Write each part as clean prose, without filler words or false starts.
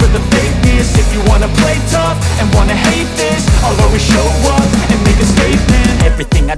for the fakeness. If you wanna play tough and wanna hate this, I'll always show up and make a statement. Everything I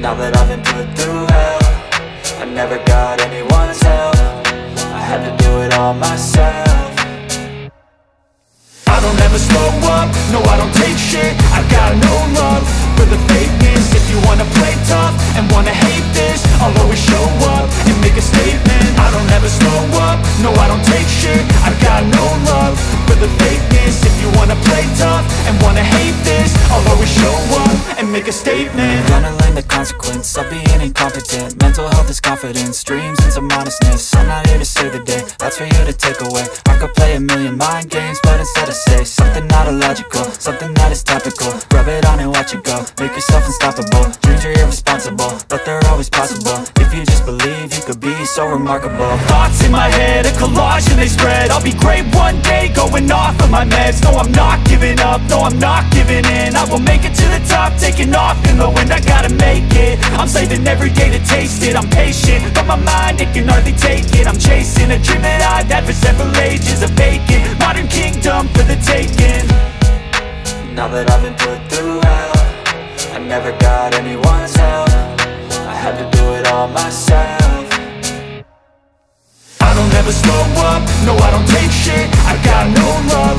Now that I've been put through hell, I never got anyone's help. I had to do it all myself. I don't ever slow up, no I don't take shit. I got no love for the fakeness. If you wanna play tough and wanna hate this, I'll always show up and make a statement. I don't ever slow up, no I don't take shit. I got no love for the fakeness. If you wanna play tough and wanna hate this, I'll always show up and make a statement. The consequence of being incompetent. Mental health is confidence, dreams and some modestness. I'm not here to save the day, that's for you to take away. I could play a million mind games, but instead I say something not illogical, something that is topical. Rub it on and watch it go, make yourself unstoppable. Dreams are irresponsible, but they're always possible. If you just believe, you could be so remarkable. Thoughts in my head, a collage and they spread. I'll be great one day, going off of my meds. No, I'm not giving up, no, I'm not giving in. I will make it to the top, taking off in the wind. I gotta make it, I'm saving every day to taste it. I'm patient, but my mind, it can hardly take it. I'm chasing a dream that I've had for several ages, a vacant modern kingdom for the taking. Now that I've been put through hell, I never got anyone's help. I had to do it all myself. I don't ever slow up, no I don't take shit. I got no love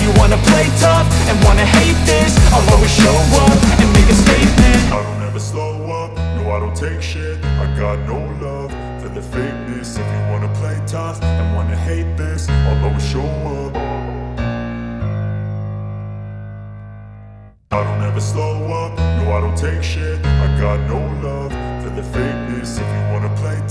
you wanna play tough and wanna hate this, I'll always show up and make a statement. I don't ever slow up, no I don't take shit. I got no love for the fakeness. If you wanna play tough and wanna hate this, I'll always show up. I don't ever slow up, no I don't take shit. I got no love for the fakeness. If you wanna play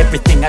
Everything I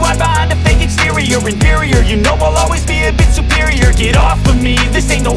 hide behind a fake exterior. Inferior, you know I'll always be a bit superior. Get off of me, this ain't no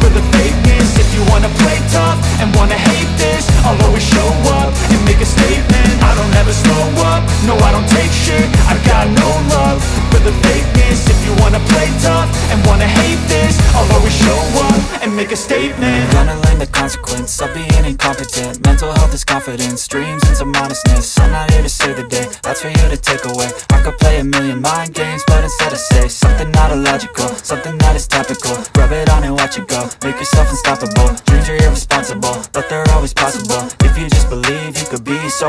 for the fakeness. If you wanna play tough and wanna hate this, I'll always show up and make a statement. I don't ever slow up, no I don't take shit. I got no love for the fakeness. If you wanna play tough and wanna hate this, I'll always show up and make a statement. make a statement. Gonna learn the consequence of being incompetent. Mental health is confidence, dreams and some modestness. I'm not here to save the day, that's for you to take away. I could play a million mind games, but instead I say something not illogical, something that is topical. Rub it on and watch it go, make yourself unstoppable. Dreams are irresponsible, but they're always possible. If you just believe, you could be so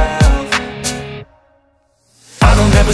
I don't ever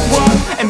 up and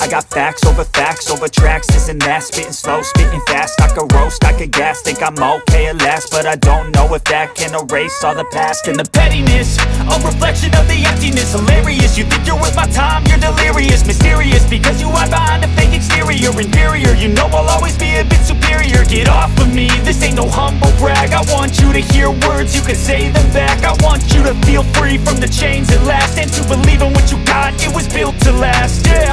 I got facts over tracks, this and that. Spitting slow, spitting fast, I could roast, I could gas. Think I'm okay at last, but I don't know if that can erase all the past. And the pettiness, a reflection of the emptiness. Hilarious, you think you're worth my time, you're delirious. Mysterious, because you hide behind a fake exterior. Inferior, you know I'll always be a bit superior. Get off of me, this ain't no humble brag. I want you to hear words, you can say them back. I want you to feel free from the chains at last, and to believe in what you got, it was built to last, yeah.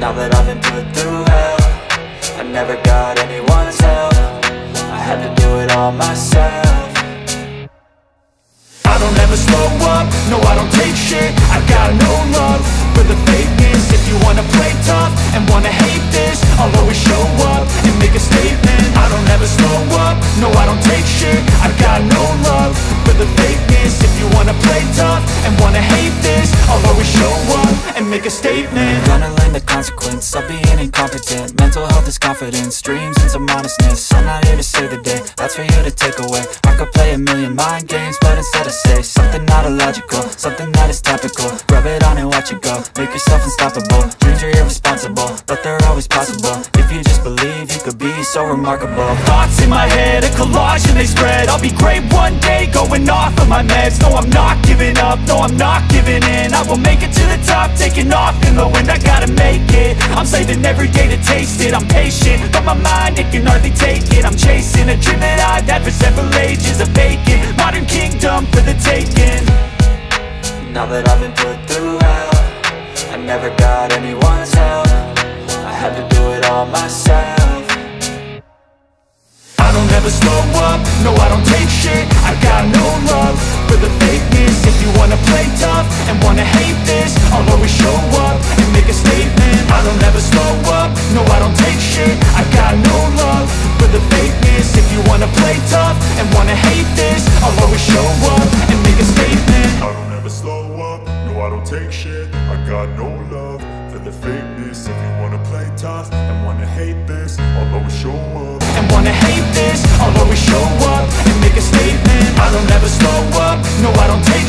Now that I've been put through hell, I never got anyone's help. I had to do it all myself. I don't ever slow up, no I don't take shit. I've got no love for the fakeness. If you wanna play tough and wanna hate this, I'll always show up and make a statement. I don't ever slow up, no I don't take shit. I've got no love for the fakeness. If you wanna play tough and wanna hate this, I'll always show up and make a statement. The consequence of being incompetent. Mental health is confidence, dreams and some honestness. I'm not here to save the day, that's for you to take away. I could play a million mind games, but instead I say something not illogical, something that is topical. Rub it on and watch it go, make yourself unstoppable. Dreams are irresponsible, but they're always possible. If you just believe, you could be so remarkable. Thoughts in my head, a collage and they spread. I'll be great one day, going off of my meds. No, I'm not giving up, no, I'm not giving in. I will make it to the top, taking off in the wind. I gotta make it, I'm saving every day to taste it. I'm patient, but my mind, it can hardly take it. I'm chasing a dream that I've had for several ages. A vacant, modern kingdom for the taking. Now that I've been put through hell, I never got anyone's help. I had to do it all myself. I don't ever slow up, no I don't take shit. I've got no love for the fakeness. If you wanna play tough and wanna hate this, I'll always show up and make a statement. I don't ever slow up, no I don't take shit. I've got no love for the fakeness. If you wanna play tough and wanna hate this, I'll always show up and make a statement. I don't ever slow up, no I don't take shit. I've got no love for the fakeness. If you wanna play tough and wanna hate this, I'll always show up. And wanna hate this, I'll always show up and make a statement. I don't ever slow up, no I don't take